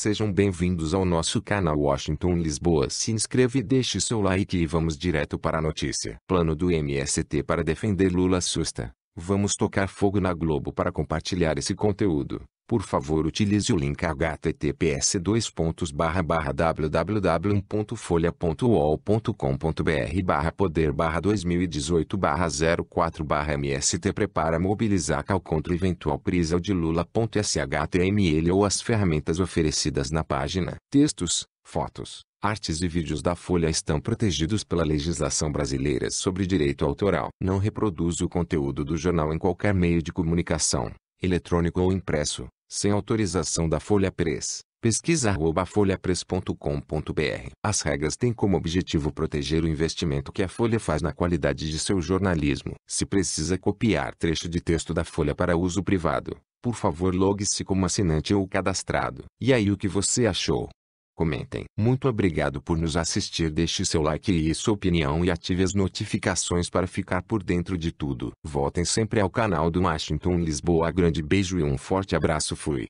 Sejam bem-vindos ao nosso canal Washington Lisboa. Se inscreva e deixe seu like e vamos direto para a notícia. Plano do MST para defender Lula assusta. Vamos tocar fogo na Globo para compartilhar esse conteúdo. Por favor, utilize o link https://www.folha.uol.com.br/poder/2018/04/MST prepara mobilizar CAL contra eventual prisão de Lula.shtml ou as ferramentas oferecidas na página. Textos, fotos, artes e vídeos da Folha estão protegidos pela legislação brasileira sobre direito autoral. Não reproduz o conteúdo do jornal em qualquer meio de comunicação, eletrônico ou impresso, sem autorização da Folha Press. Pesquisa@folhapress.com.br. As regras têm como objetivo proteger o investimento que a Folha faz na qualidade de seu jornalismo. Se precisa copiar trecho de texto da Folha para uso privado, por favor, logue-se como assinante ou cadastrado. E aí, o que você achou? Comentem. Muito obrigado por nos assistir. Deixe seu like e sua opinião e ative as notificações para ficar por dentro de tudo. Voltem sempre ao canal do Washington Lisboa. Grande beijo e um forte abraço. Fui.